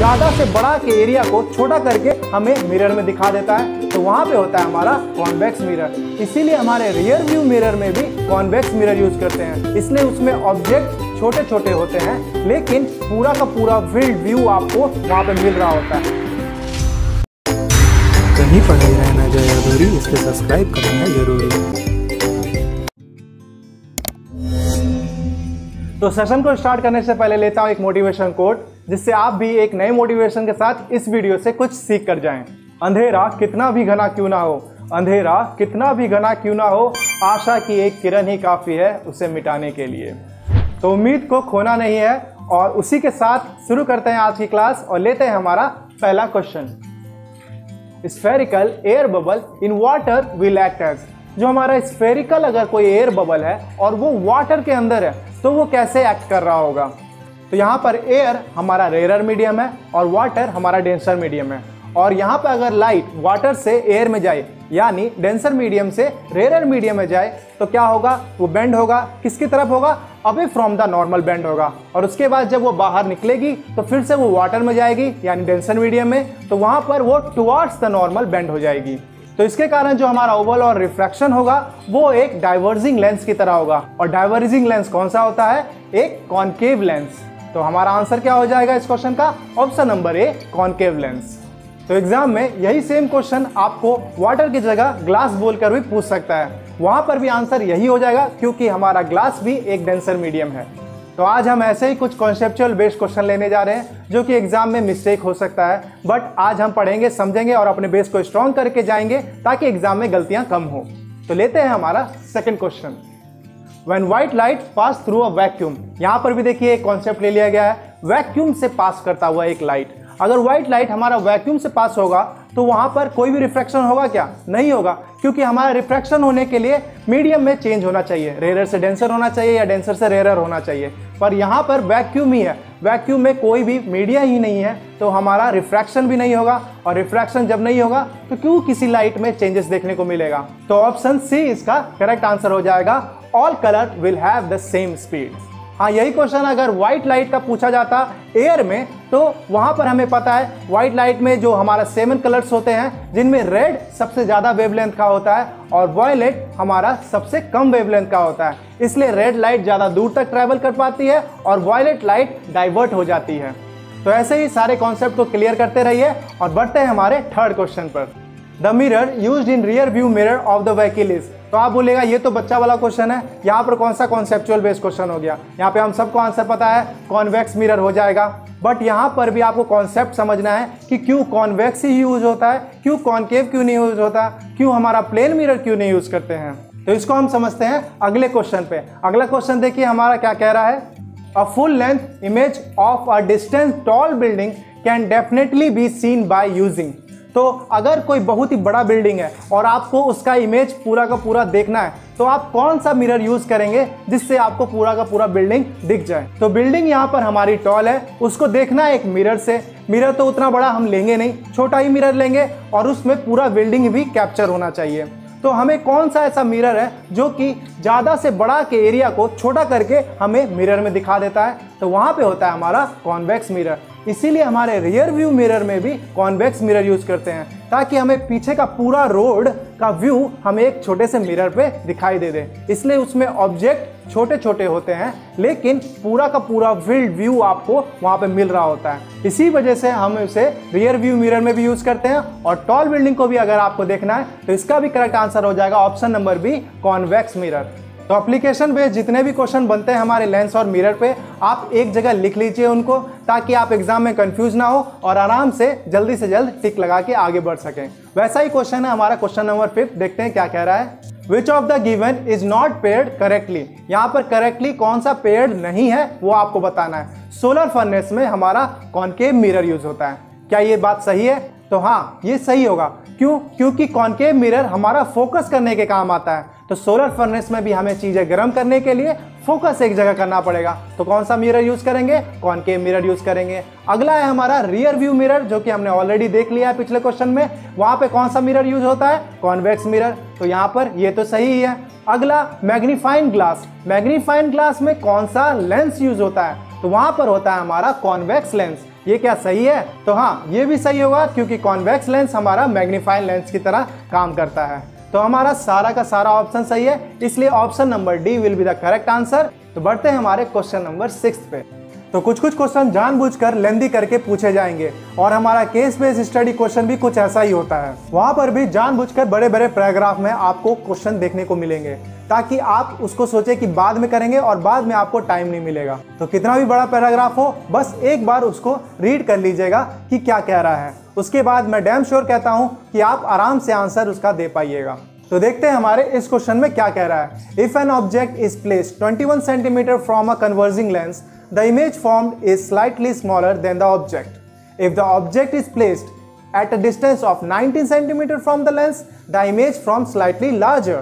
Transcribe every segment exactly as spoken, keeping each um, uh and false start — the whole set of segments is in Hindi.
ज़्यादा से बड़ा के एरिया को छोटा करके हमें मिरर में दिखा देता है, तो वहाँ पे होता है हमारा कॉन्वेक्स मिरर। इसीलिए हमारे रियर व्यू मिरर में भी कॉन्वेक्स मिरर यूज करते हैं, इसलिए उसमें ऑब्जेक्ट छोटे छोटे होते हैं लेकिन पूरा का पूरा फील्ड व्यू आपको वहाँ पे मिल रहा होता है। कहीं पर नहीं रहना जरूरी, इसलिए सब्सक्राइब करना जरूरी। तो सेशन को स्टार्ट करने से पहले लेता हूँ एक मोटिवेशन कोट, जिससे आप भी एक नए मोटिवेशन के साथ इस वीडियो से कुछ सीख कर जाएं। अंधेरा कितना भी घना क्यों ना हो, अंधेरा कितना भी घना क्यों ना हो, आशा की एक किरण ही काफ़ी है उसे मिटाने के लिए। तो उम्मीद को खोना नहीं है और उसी के साथ शुरू करते हैं आज की क्लास और लेते हैं हमारा पहला question. Spherical air bubble in water will act as, जो हमारा स्फेरिकल अगर कोई एयर बबल है और वो वाटर के अंदर है तो वो कैसे एक्ट कर रहा होगा। तो यहाँ पर एयर हमारा रेयर मीडियम है और वाटर हमारा डेंसर मीडियम है, और यहाँ पर अगर लाइट वाटर से एयर में जाए यानी डेंसर मीडियम से रेयर मीडियम में जाए तो क्या होगा, वो बेंड होगा। किसकी तरफ होगा? Away from the normal bend होगा, और उसके बाद जब वो बाहर निकलेगी तो फिर से वो वाटर में जाएगी यानी डेंसर मीडियम में, तो वहाँ पर वो टुवर्ड्स द नॉर्मल बेंड हो जाएगी। तो इसके कारण जो हमारा ओवल और रिफ्रैक्शन होगा वो एक डाइवर्जिंग लेंस की तरह होगा, और डाइवर्जिंग लेंस कौन सा होता है? एक कॉन्केव लेंस। तो हमारा आंसर क्या हो जाएगा इस क्वेश्चन का? Option number A, concave lens. तो एग्जाम में यही सेम क्वेश्चन आपको वाटर की जगह ग्लास बोलकर भी पूछ सकता है, वहाँ पर भी आंसर यही हो जाएगा क्योंकि हमारा ग्लास भी एक डेंसर मीडियम है। तो आज हम ऐसे ही कुछ कॉन्सेप्चुअल बेस्ड क्वेश्चन लेने जा रहे हैं जो कि एग्जाम में मिस्टेक हो सकता है, बट आज हम पढ़ेंगे, समझेंगे और अपने बेस को स्ट्रॉन्ग करके जाएंगे ताकि एग्जाम में गलतियां कम हो। तो लेते हैं हमारा second question. When white light pass through a vacuum, यहाँ पर भी देखिए एक कॉन्सेप्ट ले लिया गया है, वैक्यूम से पास करता हुआ एक लाइट। अगर व्हाइट लाइट हमारा वैक्यूम से पास होगा तो वहाँ पर कोई भी रिफ्रैक्शन होगा क्या? नहीं होगा, क्योंकि हमारा रिफ्रैक्शन होने के लिए मीडियम में चेंज होना चाहिए, रेयर से डेंसर होना चाहिए या डेंसर से रेयर होना चाहिए, पर यहाँ पर वैक्यूम ही है, वैक्यूम में कोई भी मीडिया ही नहीं है तो हमारा रिफ्रैक्शन भी नहीं होगा, और रिफ्रैक्शन जब नहीं होगा तो क्यों किसी लाइट में चेंजेस देखने को मिलेगा। तो ऑप्शन सी इसका करेक्ट आंसर हो जाएगा, all colour will have the same speed. हाँ, यही क्वेश्चन अगर व्हाइट लाइट का पूछा जाता एयर में तो वहाँ पर हमें पता है व्हाइट लाइट में जो हमारा सेवन कलर्स होते हैं, जिनमें रेड सबसे ज़्यादा वेवलेंथ का होता है और वायलेट हमारा सबसे कम वेवलेंथ का होता है, इसलिए रेड लाइट ज़्यादा दूर तक ट्रैवल कर पाती है और वायलेट लाइट डाइवर्ट हो जाती है। तो ऐसे ही सारे कॉन्सेप्ट को क्लियर करते रहिए और बढ़ते हैं हमारे थर्ड क्वेश्चन पर। The mirror use in rear view mirror of the vehicle is, तो आप बोलेगा ये तो बच्चा वाला क्वेश्चन है, यहाँ पर कौन सा कॉन्सेप्चुअल बेस्ड क्वेश्चन हो गया, यहाँ पे हम सबको आंसर पता है कॉन्वेक्स मिरर हो जाएगा। बट यहाँ पर भी आपको कॉन्सेप्ट समझना है कि क्यों कॉन्वेक्स ही यूज होता है, क्यों कॉन्केव क्यों नहीं यूज होता, क्यों हमारा प्लेन मिरर क्यों नहीं यूज करते हैं। तो इसको हम समझते हैं अगले क्वेश्चन पे। अगला क्वेश्चन देखिए हमारा क्या कह रहा है, a full length image of a distance tall building can definitely be seen by using. तो अगर कोई बहुत ही बड़ा बिल्डिंग है और आपको उसका इमेज पूरा का पूरा देखना है तो आप कौन सा मिरर यूज करेंगे जिससे आपको पूरा का पूरा बिल्डिंग दिख जाए। तो बिल्डिंग यहाँ पर हमारी टॉल है, उसको देखना है एक मिरर से। मिरर तो उतना बड़ा हम लेंगे नहीं, छोटा ही मिरर लेंगे और उसमें पूरा बिल्डिंग भी कैप्चर होना चाहिए। तो हमें कौन सा ऐसा मिरर है जो कि ज़्यादा से बड़ा के एरिया को छोटा करके हमें मिरर में दिखा देता है, तो वहाँ पे होता है हमारा कॉन्वेक्स मिरर। इसीलिए हमारे रियर व्यू मिरर में भी कॉन्वेक्स मिरर यूज करते हैं ताकि हमें पीछे का पूरा रोड का व्यू हमें एक छोटे से मिरर पे दिखाई दे दे, इसलिए उसमें ऑब्जेक्ट छोटे छोटे होते हैं लेकिन पूरा का पूरा फील्ड व्यू आपको वहाँ पे मिल रहा होता है। इसी वजह से हम उसे रियर व्यू मिरर में भी यूज करते हैं, और टॉल बिल्डिंग को भी अगर आपको देखना है तो इसका भी करेक्ट आंसर हो जाएगा option number B, convex mirror. तो एप्लीकेशन बेस्ड जितने भी क्वेश्चन बनते हैं हमारे लेंस और मिरर पे, आप एक जगह लिख लीजिए उनको ताकि आप एग्जाम में कंफ्यूज ना हो और आराम से जल्दी से जल्द टिक लगा के आगे बढ़ सकें। वैसा ही क्वेश्चन है हमारा क्वेश्चन नंबर फिफ्थ, देखते हैं क्या कह रहा है। Which of the given is not paired correctly, यहाँ पर करेक्टली कौन सा पेयर्ड नहीं है वो आपको बताना है। सोलर फर्नेस में हमारा कॉन्केव मिरर यूज होता है, क्या ये बात सही है? तो हाँ, ये सही होगा। क्यों? क्योंकि कॉन्केव मिरर हमारा फोकस करने के काम आता है, तो सोलर फर्नेस में भी हमें चीज़ें गर्म करने के लिए फोकस एक जगह करना पड़ेगा, तो कौन सा मिरर यूज़ करेंगे? कॉन्केव मिरर यूज़ करेंगे। अगला है हमारा रियर व्यू मिरर, जो कि हमने ऑलरेडी देख लिया है पिछले क्वेश्चन में, वहाँ पे कौन सा मिरर यूज़ होता है? कॉन्वेक्स मिरर, तो यहाँ पर ये तो सही ही है। अगला मैग्नीफाइंग ग्लास, मैग्नीफाइंग ग्लास में कौन सा लेंस यूज़ होता है? तो वहाँ पर होता है हमारा कॉन्वेक्स लेंस, ये क्या सही है? तो हाँ, ये भी सही होगा क्योंकि कॉन्वेक्स लेंस हमारा मैग्नीफाइंग लेंस की तरह काम करता है। तो हमारा सारा का सारा ऑप्शन सही है, इसलिए option number D will be the correct answer. तो बढ़ते हैं हमारे क्वेश्चन नंबर सिक्स पे। तो कुछ कुछ क्वेश्चन जानबूझकर लेंदी करके पूछे जाएंगे और हमारा केस बेस्ड स्टडी क्वेश्चन भी कुछ ऐसा ही होता है। वहाँ पर भी जानबूझकर बड़े बड़े पैराग्राफ में आपको क्वेश्चन देखने को मिलेंगे ताकि आप उसको सोचे कि बाद में करेंगे और बाद में आपको टाइम नहीं मिलेगा। तो कितना भी बड़ा पैराग्राफ हो, बस एक बार उसको रीड कर लीजिएगा कि क्या कह रहा है। उसके बाद मैं डैम श्योर कहता हूँ कि आप आराम से आंसर उसका दे पाइएगा। तो देखते हैं हमारे इस क्वेश्चन में क्या कह रहा है। If an object is place twenty one centimetre from a converging lens, the image formed is slightly smaller than the object. If the object is placed at a distance of nineteen centimeters from the lens, the image forms slightly larger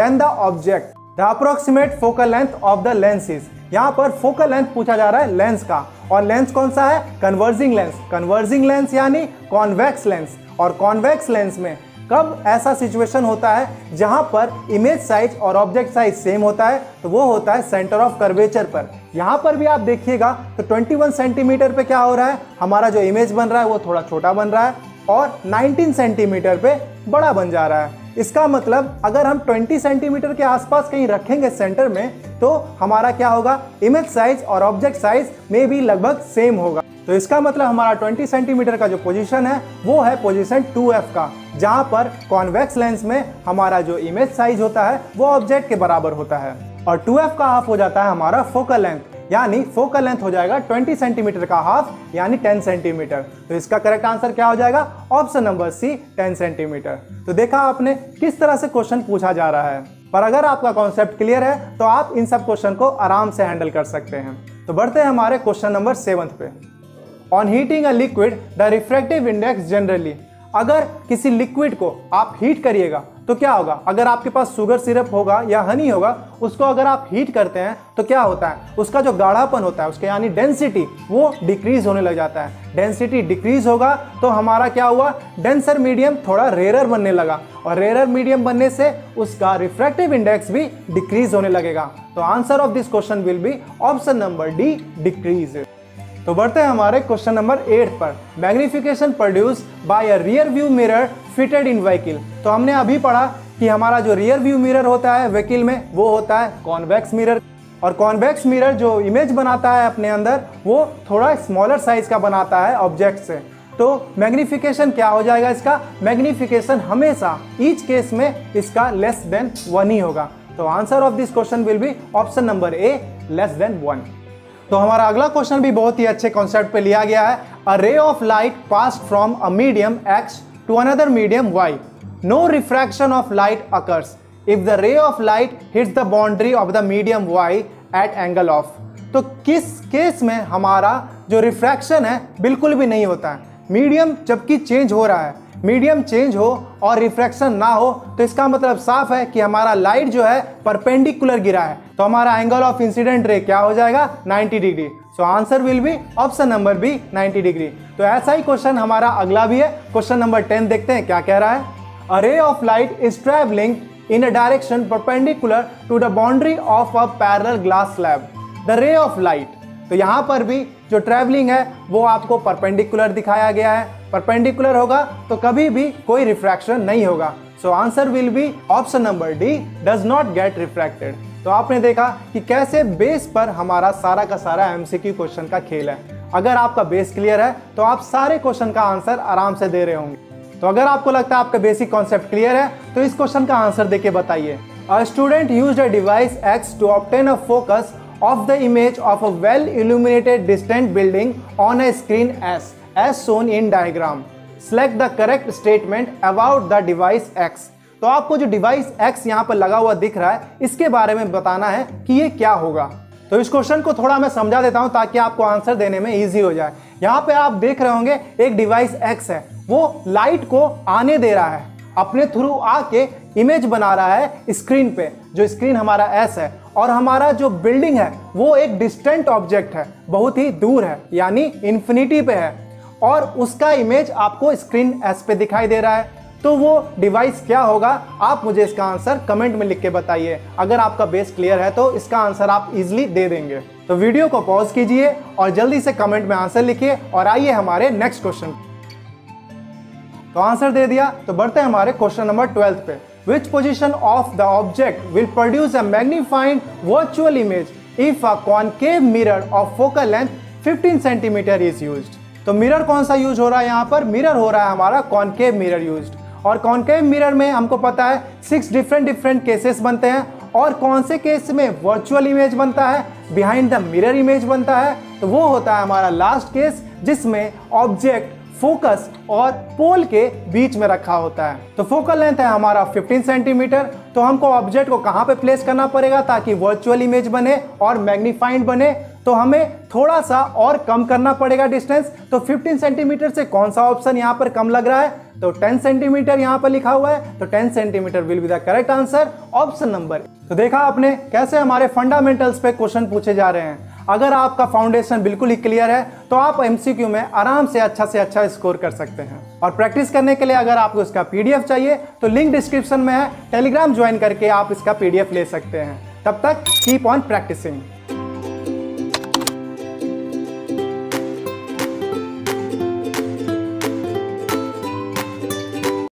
than the object. The approximate focal length of the lens is. यहाँ पर फोकल लेंथ पूछा जा रहा है लेंस का, और लेंस कौन सा है? Converging lens. कन्वर्जिंग लेंस यानी कॉन्वेक्स लेंस। और कॉन्वेक्स लेंस में कब ऐसा सिचुएशन होता है जहाँ पर इमेज साइज और ऑब्जेक्ट साइज सेम होता है? तो वो होता है सेंटर ऑफ कर्वेचर पर। यहाँ पर भी आप देखिएगा तो इक्कीस सेंटीमीटर पे क्या हो रहा है, हमारा जो इमेज बन रहा है वो थोड़ा छोटा बन रहा है और उन्नीस सेंटीमीटर पे बड़ा बन जा रहा है। इसका मतलब अगर हम बीस सेंटीमीटर के आसपास कहीं रखेंगे सेंटर में, तो हमारा क्या होगा, इमेज साइज और ऑब्जेक्ट साइज में भी लगभग सेम होगा। तो इसका मतलब हमारा बीस सेंटीमीटर का जो पोजीशन है वो है पोजीशन टू एफ का, जहाँ पर कॉन्वेक्स लेंस में हमारा जो इमेज साइज होता है वो ऑब्जेक्ट के बराबर होता है। और टू एफ का हाफ हो जाता है हमारा फोकल लेंथ, यानी फोकल लेंथ हो जाएगा बीस सेंटीमीटर का हाफ यानी दस सेंटीमीटर। तो इसका करेक्ट आंसर क्या हो जाएगा? ऑप्शन नंबर सी, दस सेंटीमीटर। तो देखा आपने किस तरह से क्वेश्चन पूछा जा रहा है, पर अगर आपका कॉन्सेप्ट क्लियर है तो आप इन सब क्वेश्चन को आराम से हैंडल कर सकते हैं। तो बढ़ते हैं हमारे क्वेश्चन नंबर सेवंथ पे। On heating a liquid the refractive index generally. अगर किसी लिक्विड को आप हीट करिएगा तो क्या होगा? अगर आपके पास शुगर सिरप होगा या हनी होगा, उसको अगर आप हीट करते हैं तो क्या होता है, उसका जो गाढ़ापन होता है, उसके यानी डेंसिटी, वो डिक्रीज होने लग जाता है। डेंसिटी डिक्रीज होगा तो हमारा क्या हुआ, डेंसर मीडियम थोड़ा रेयर बनने लगा, और रेयर मीडियम बनने से उसका रिफ्रैक्टिव इंडेक्स भी डिक्रीज होने लगेगा। तो answer of this question will be option number D, decrease. तो बढ़ते हैं हमारे क्वेश्चन नंबर एट पर। Magnification produce by a rear view mirror fitted in vehicle. तो हमने अभी पढ़ा कि हमारा जो रियर व्यू मिरर होता है व्हीकल में, वो होता है कॉन्वेक्स मिरर, और कॉन्वेक्स मिरर जो इमेज बनाता है अपने अंदर वो थोड़ा स्मॉलर साइज का बनाता है ऑब्जेक्ट से। तो मैग्निफिकेशन क्या हो जाएगा इसका? मैग्निफिकेशन हमेशा ईच केस में इसका लेस देन वन ही होगा। तो answer of this question will be option number A, less than one. तो हमारा अगला क्वेश्चन भी बहुत ही अच्छे कॉन्सेप्ट पे लिया गया है। A ray of light pass from a medium X to another medium Y, no refraction of light occurs if the ray of light hits the boundary of the medium Y at angle of. तो किस केस में हमारा जो रिफ्रैक्शन है बिल्कुल भी नहीं होता है, मीडियम जबकि चेंज हो रहा है, मीडियम चेंज हो और रिफ्रैक्शन ना हो, तो इसका मतलब साफ है कि हमारा लाइट जो है परपेंडिकुलर गिरा है, तो हमारा एंगल ऑफ इंसिडेंट रे क्या हो जाएगा, नब्बे degree. So answer will be option number B, नब्बे डिग्री। तो ऐसा ही क्वेश्चन हमारा अगला भी है। क्वेश्चन नंबर टेन देखते हैं क्या कह रहा है। A ray of light is travelling in a direction perpendicular to the boundary of a parallel glass slab, the ray of light. तो यहाँ पर भी जो ट्रैवलिंग है वो आपको परपेंडिकुलर दिखाया गया है, परपेंडिकुलर होगा तो कभी भी कोई रिफ्रैक्शन नहीं होगा। So answer will be option number D, does not get refracted. तो आपने देखा कि कैसे बेस पर हमारा सारा का सारा एमसीक्यू क्वेश्चन का खेल है। अगर आपका बेस क्लियर है तो आप सारे क्वेश्चन का आंसर आराम से दे रहे होंगे। तो अगर आपको लगता है आपका बेसिक कॉन्सेप्ट क्लियर है तो इस क्वेश्चन का आंसर देके बताइए। A student used a device X to obtain a focus of the image of a well illuminated distant building on a screen S as shown in diagram. Select the correct statement about the device X. तो आपको जो डिवाइस X यहाँ पर लगा हुआ दिख रहा है इसके बारे में बताना है कि ये क्या होगा। तो इस क्वेश्चन को थोड़ा मैं समझा देता हूँ ताकि आपको आंसर देने में ईजी हो जाए। यहाँ पे आप देख रहे होंगे एक डिवाइस X है, वो लाइट को आने दे रहा है, अपने थ्रू आके इमेज बना रहा है स्क्रीन पे, जो स्क्रीन हमारा एस है, और हमारा जो बिल्डिंग है वो एक डिस्टेंट ऑब्जेक्ट है, बहुत ही दूर है, यानी इन्फिनिटी पे है, और उसका इमेज आपको स्क्रीन एस पे दिखाई दे रहा है। तो वो डिवाइस क्या होगा, आप मुझे इसका आंसर कमेंट में लिख के बताइए। अगर आपका बेस क्लियर है तो इसका आंसर आप इजीली दे देंगे। तो वीडियो को पॉज कीजिए और जल्दी से कमेंट में आंसर लिखिए और आइए हमारे नेक्स्ट क्वेश्चन। तो आंसर दे दिया, तो बढ़ते हैं हमारे क्वेश्चन नंबर ट्वेल्थ पे। Which position of the object will produce a magnified virtual image if a concave mirror of focal length fifteen centimetre is used. तो मिरर कौन सा यूज हो रहा है, यहाँ पर मिरर हो रहा है हमारा कॉनकेव मिरर यूज्ड। और कॉनकेव मिरर में हमको पता है सिक्स डिफरेंट डिफरेंट केसेस बनते हैं, और कौन से केस में वर्चुअल इमेज बनता है, बिहाइंड द मिरर इमेज बनता है, तो वो होता है हमारा लास्ट केस जिसमें ऑब्जेक्ट फोकस और पोल के बीच में रखा होता है। तो फोकल लेंथ है हमारा पंद्रह सेंटीमीटर, तो हमको ऑब्जेक्ट को कहाँ पे प्लेस करना पड़ेगा ताकि वर्चुअल इमेज बने और मैग्नीफाइंड बने, तो हमें थोड़ा सा और कम करना पड़ेगा डिस्टेंस। तो पंद्रह सेंटीमीटर से कौन सा ऑप्शन यहाँ पर कम लग रहा है, तो दस सेंटीमीटर यहाँ पर लिखा हुआ है, तो दस centimetre will be the correct answer, option number. तो देखा आपने कैसे हमारे फंडामेंटल्स पे क्वेश्चन पूछे जा रहे हैं। अगर आपका फाउंडेशन बिल्कुल ही क्लियर है तो आप एमसीक्यू में आराम से अच्छा से अच्छा स्कोर कर सकते हैं। और प्रैक्टिस करने के लिए अगर आपको इसका पीडीएफ चाहिए तो लिंक डिस्क्रिप्शन में है, टेलीग्राम ज्वाइन करके आप इसका पीडीएफ ले सकते हैं। तब तक कीप ऑन प्रैक्टिसिंग।